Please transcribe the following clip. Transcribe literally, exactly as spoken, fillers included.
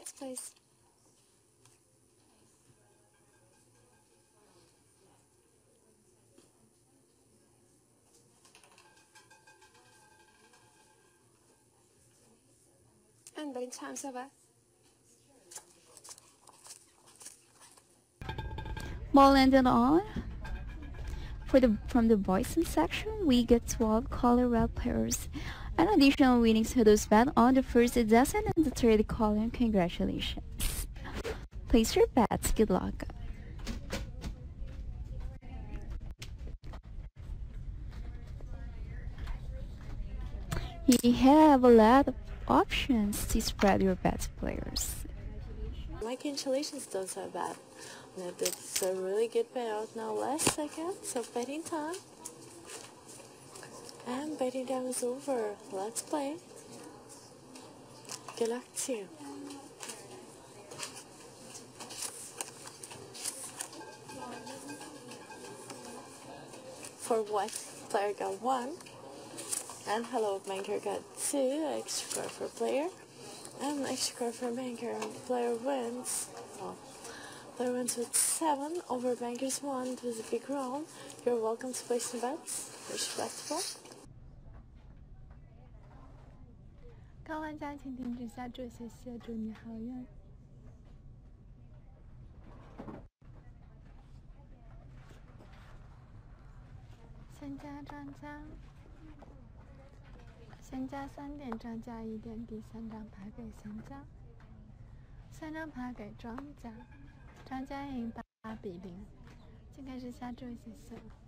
next, please. And the time's over. Ball ended on. For the from the boys' section, we get twelve color red players. An additional winnings to those bet on the first dozen and the third column. Congratulations. Place your bets. Good luck. You have a lot of options to spread your bets, players. My congratulations, those are bad. Now that's a really good payout. Now last second, so betting time. And betting time is over. Let's play. Good luck to you. For what? Player got one. And hello banker got two. Extra card for player. And extra card for banker. And player wins. Oh. Player wins with seven. Over bankers one. It was a big round. You're welcome to place some bets. Respectful. 高玩家请停止下注，谢谢，祝你好运。先加张家，先加三点，张家一点，第三张牌给先加，三张牌给庄家，张家赢八比零。请开始下注，谢谢。